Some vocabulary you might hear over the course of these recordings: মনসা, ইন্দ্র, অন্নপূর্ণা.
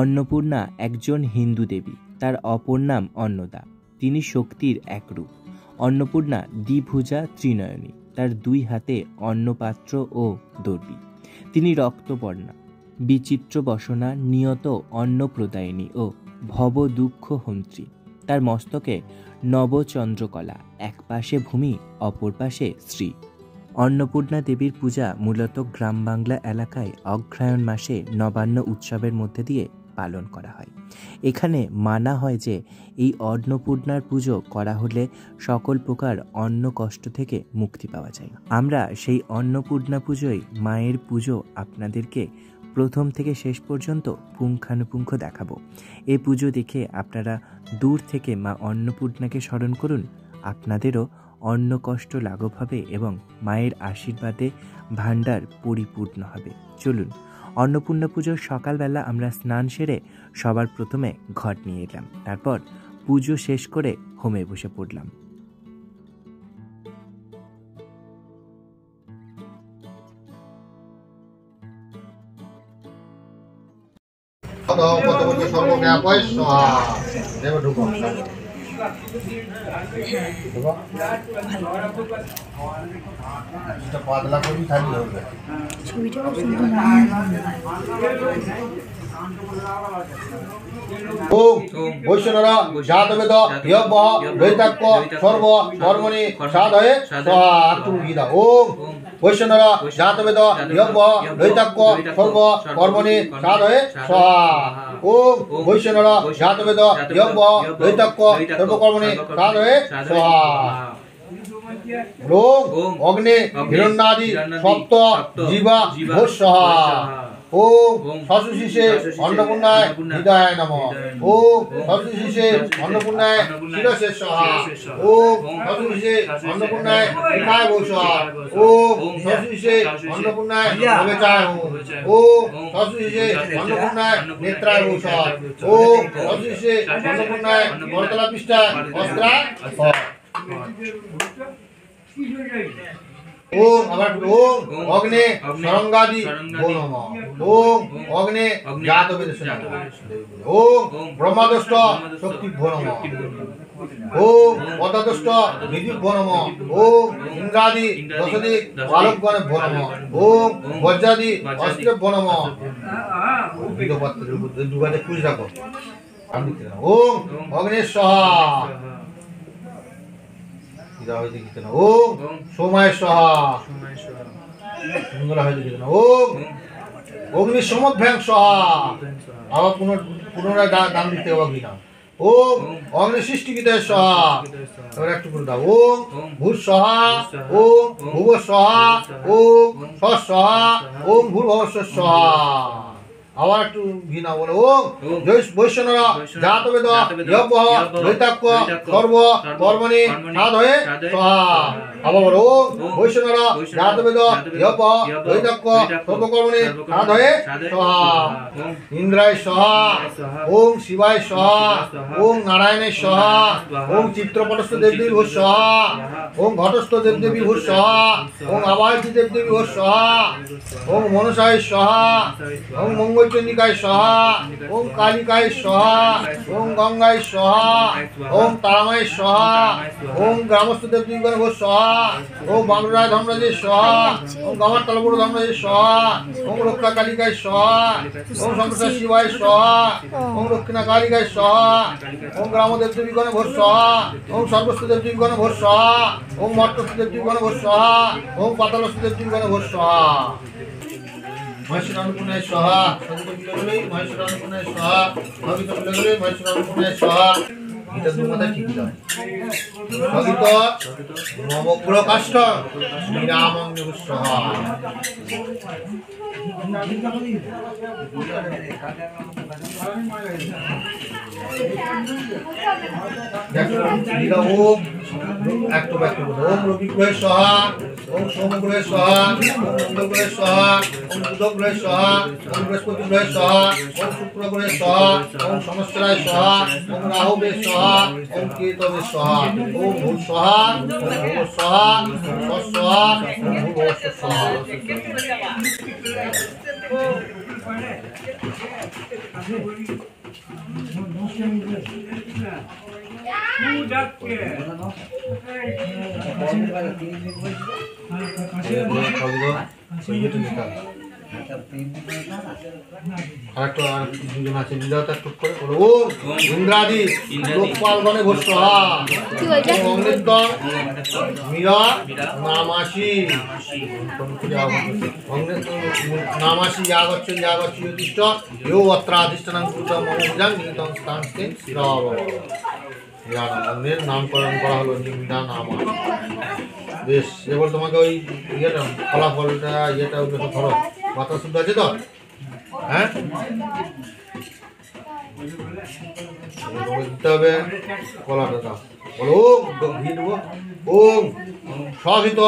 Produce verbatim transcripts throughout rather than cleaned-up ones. অন্নপূর্ণা একজন হিন্দু দেবী, তার অপর নাম অন্নদা। তিনি শক্তির এক রূপ। অন্নপূর্ণা দ্বিভুজা ত্রিনয়নী, তার দুই হাতে অন্নপাত্র ও দর্বী। তিনি রক্তবর্ণা, বিচিত্র বসনা, নিয়ত অন্নপ্রদায়িনী ও ভব দুঃখ হন্ত্রী। তার মস্তকে নবচন্দ্রকলা, এক পাশে ভূমি, অপর পাশে শ্রী। অন্নপূর্ণা দেবীর পূজা মূলত গ্রাম বাংলা এলাকায় অগ্রহায়ণ মাসে নবান্ন উৎসবের মধ্যে দিয়ে পালন করা হয়। এখানে মানা হয় যে এই অন্নপূর্ণার পুজো করা হলে সকল প্রকার অন্ন কষ্ট থেকে মুক্তি পাওয়া যায়। আমরা সেই অন্নপূর্ণা পুজোয় মায়ের পুজো আপনাদেরকে প্রথম থেকে শেষ পর্যন্ত পুঙ্খানুপুঙ্খ দেখাবো। এই পুজো দেখে আপনারা দূর থেকে মা অন্নপূর্ণাকে স্মরণ করুন, আপনাদেরও অন্ন কষ্ট লাঘব হবে এবং মায়ের আশীর্বাদে ভাণ্ডার পরিপূর্ণ হবে। চলুন অন্নপূর্ণা পুজোর সকালবেলা আমরা স্নান সেরে সবার প্রথমে ঘট নিয়ে এলাম, তারপর পুজো শেষ করে হোমে বসে পড়লাম। অগ্নে হিরণ্যাদি সপ্ত জীবা ভস্মহা। ওম শশীষে অন্নপূর্ণায় হৃদয় নমঃ। ওম শশীষে অন্নপূর্ণায় শিরসে স্বাহা। ওম শশীষে অন্নপূর্ণায় শিখায় বসুহা। ওম শশীষে অন্নপূর্ণায় নবেচায় হোম। ওম শশীষে অন্নপূর্ণায় নেত্রায় বসুহা। ওম শশীষে অন্নপূর্ণায় করতলা পৃষ্ঠায় অস্ত্রায়। ওম আবার ওম অগ্নে সরঙ্গাদি নমঃ। ওম অগ্নে জাতবেদস নমঃ। ওম ব্রহ্মদষ্ট শক্তি নমঃ। ওম পদদষ্ট বিদ্যুৎ নমঃ। ওম ইন্দ্রাদি দশদি বালকগণ নমঃ। ওম বজ্রাদি অস্ত্র নমঃ। দুবারে খুঁজে রাখো। ওম অগ্নে সহা ওম সোমায় সহা। ওম অগ্নি সমদ্ভ্যাং সহা। আবার পুনরায় দাম দিতে হবে। ওম অগ্নি সৃষ্টিকৃত সহা। এবার একটু করে দাও। ওম ভূ সহা। ওম ভুব সহা। ওম সহা। ওম ভূর্ভুবঃ সহা। আবার একটু ঘৃণা বলে। ওম বৈষ্ণরা জাতবেদ যজ্ঞহ নৈতাক্য সর্ব কর্মণি সাধয়ে স্বাহা। আবার বলো। ওম বৈষ্ণরা জাতবেদ যজ্ঞহ নৈতাক্য সর্ব কর্মণি সাধয়ে স্বাহা। ইন্দ্রায় স্বাহা। ওম শিবায় স্বাহা। ওম নারায়ণের স্বাহা। ওম চিত্রপটস্থ দেবদেবী ভূ স্বাহা। ওম ঘটস্থ দেবদেবী ভূ স্বাহা। ওম আবাহী দেবদেবী ভূ স্বাহা। ওম মনসায় স্বাহা। ওম মঙ্গল চন্ডিকায় সহা। ওম কালিকায় সহা। ওম গঙ্গায় সহা। ওম তারামায় সহা। ওম গ্রামস্থ দেবদেবীগণ সহা। ওম বাংলায় ধর্মরাজের সহা। ওম গামার তলপুর ধর্মরাজের সহা। ওম রক্ষা কালিকায় সহা। ওম সংসার শিবায় সহা। ওম দক্ষিণা কালিকায় সহা। ওম গ্রাম দেবদেবীগণ সহা। ওম সর্বস্থ দেবদেবীগণ সহা। ওম মর্তস্থ দেবদেবীগণ সহা। ওম পাতালস্থ দেবদেবীগণ সহা। মহেশ্বর অন্নপূর্ণায় সহা। সবিতগুলোই মহেশ্বর অন্নপূর্ণায় সহা। সবিতগুলোই মহেশ্বর অন্নপূর্ণায় সহা। এটা দু কথা ঠিক নয়। সবিত নবগ্র কাষ্ট শ্রীরামগ্নে সহা। ওম একটা ব্যক্তি বলে। ওম রবিগ্রহে সহা। ওম সোমগ্রহে সহা। ওম মঙ্গলগ্রহে সহা। ওম বুধগ্রহে সহা। ওম বৃহস্পতিগ্রহে সহা। ওম শুক্রগ্রহে সহা। ওম সমস্তরায় সহা। ওম রাহবে সহা। ওম কেতবে সহা। ওম ভূ সহা। ওম ভূ সহা। ওম সহা। ওম ভূ সহা। নামকরণ করা হলো নিমিরা নামা। বেশ, এবার তোমাকে ওই ইয়েটা ফলাফলটা ইয়েটা ওগুলো ধরো মাথা শুদ্ধ আছে তো। হ্যাঁ, দিতে হবে কলাটা দাও বলো ঘি দেবো ওম সহিত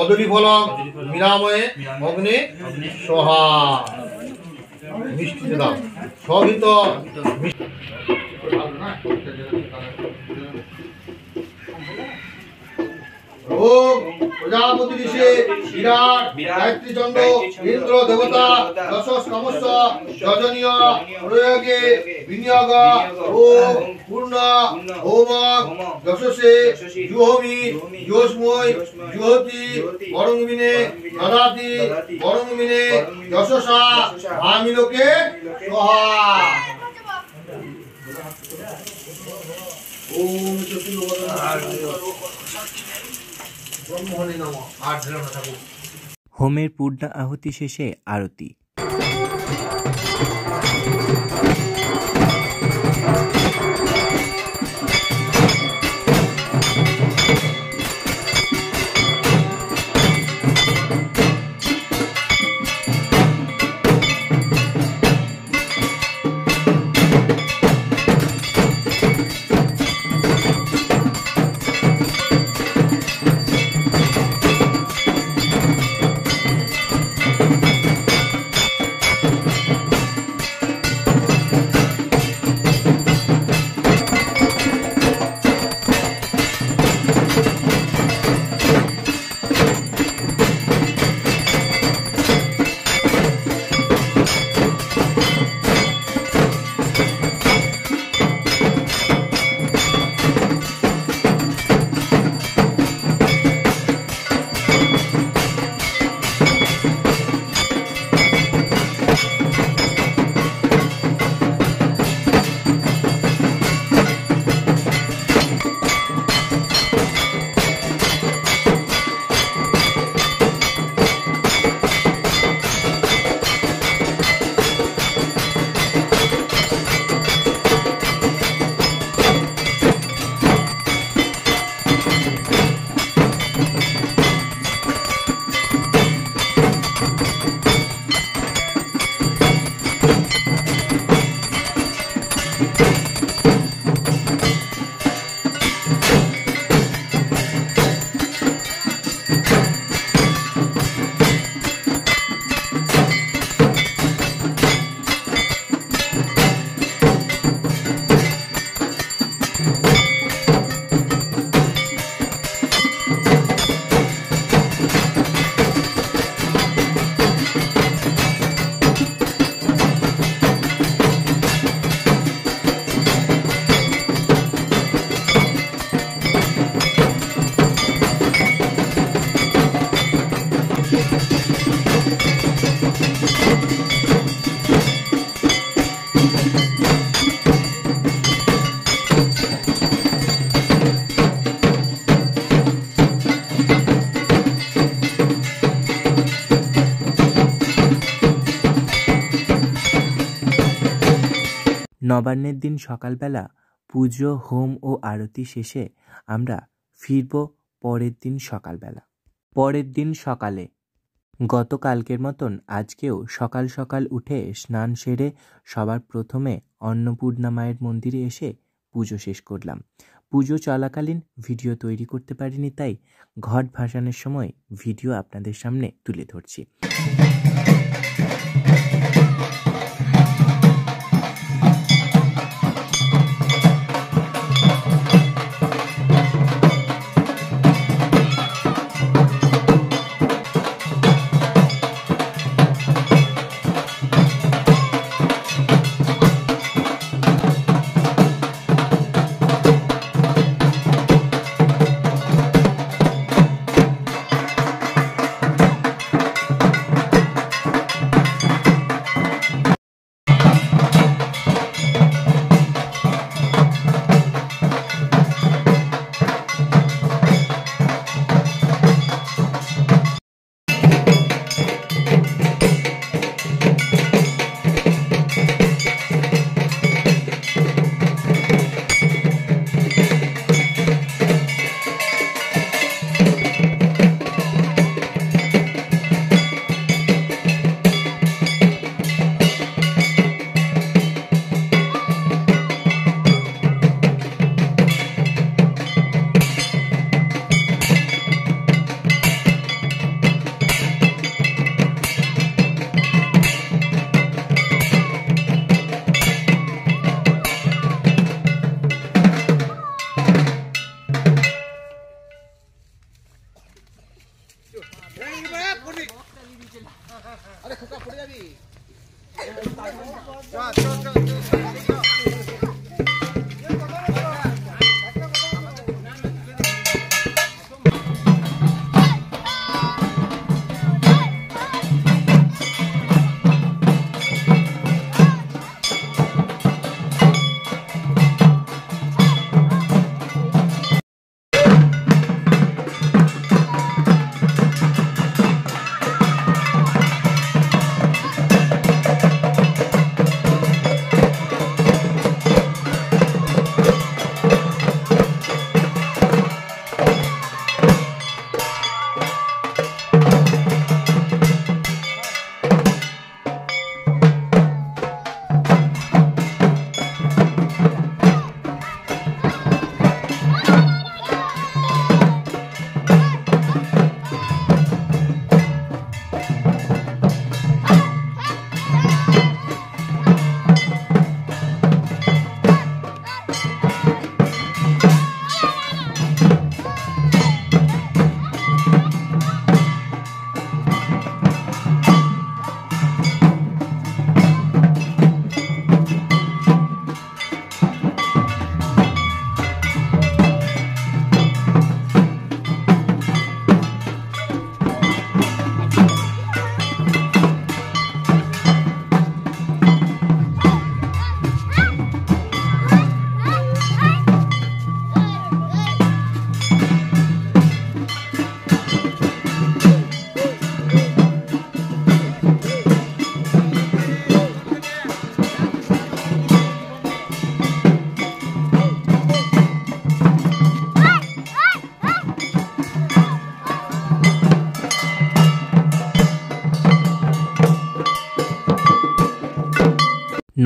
অদলি ফলক বিরাময়ে অগ্নে সহা মিষ্টিতে দাও সহিত প্রজাপতি ঋষে বিরাট গায়ত্রী চন্দ্র ইন্দ্র দেবতা দশস সমস্ত যজনীয় প্রয়োগে বিনিয়োগ ও পূর্ণ হোম দশসে জুহমি জোসময় জুহতি বরংবিনে দদাতি বরংবিনে যশসা আমি লোকে সহা ওম চতুর হোমের পূর্ণ আহুতি শেষে আরতি। নবান্নের দিন সকালবেলা পুজো হোম ও আরতি শেষে আমরা ফিরব পরের দিন সকালবেলা। পরের দিন সকালে গতকালকের মতন আজকেও সকাল সকাল উঠে স্নান সেরে সবার প্রথমে অন্নপূর্ণা মায়ের মন্দিরে এসে পুজো শেষ করলাম। পুজো চলাকালীন ভিডিও তৈরি করতে পারিনি, তাই ঘট ভাসানের সময় ভিডিও আপনাদের সামনে তুলে ধরছি।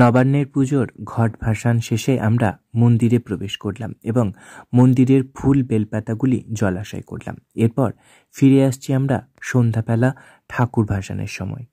নবান্নের পুজোর ঘট ভাসান শেষে আমরা মন্দিরে প্রবেশ করলাম এবং মন্দিরের ফুল বেলপাতাগুলি জলাশয় করলাম। এরপর ফিরে আসছি আমরা সন্ধ্যাবেলা ঠাকুর ভাসানের সময়।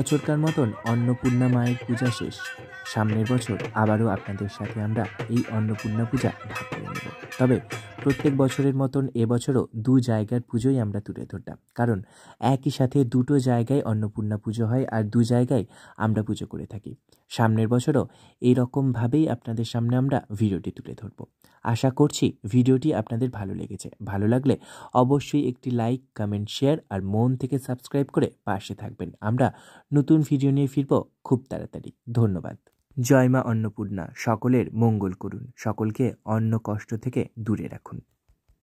এবছরকার মতন অন্নপূর্ণা মায়ের পূজা শেষ। সামনের বছর আবারও আপনাদের সাথে আমরা এই অন্নপূর্ণা পূজা ভাগ করে নেব। তবে প্রত্যেক বছরের মতন এবছরও দু জায়গার পুজোই আমরা তুলে ধরলাম, কারণ একই সাথে দুটো জায়গায় অন্নপূর্ণা পুজো হয় আর দু জায়গায় আমরা পুজো করে থাকি। সামনের বছরও এইরকমভাবেই আপনাদের সামনে আমরা ভিডিওটি তুলে ধরব। আশা করছি ভিডিওটি আপনাদের ভালো লেগেছে। ভালো লাগলে অবশ্যই একটি লাইক, কমেন্ট, শেয়ার আর মন থেকে সাবস্ক্রাইব করে পাশে থাকবেন। আমরা নতুন ভিডিও নিয়ে ফিরব খুব তাড়াতাড়ি। ধন্যবাদ। জয় মা অন্নপূর্ণা। সকলের মঙ্গল করুন, সকলকে অন্ন কষ্ট থেকে দূরে রাখুন।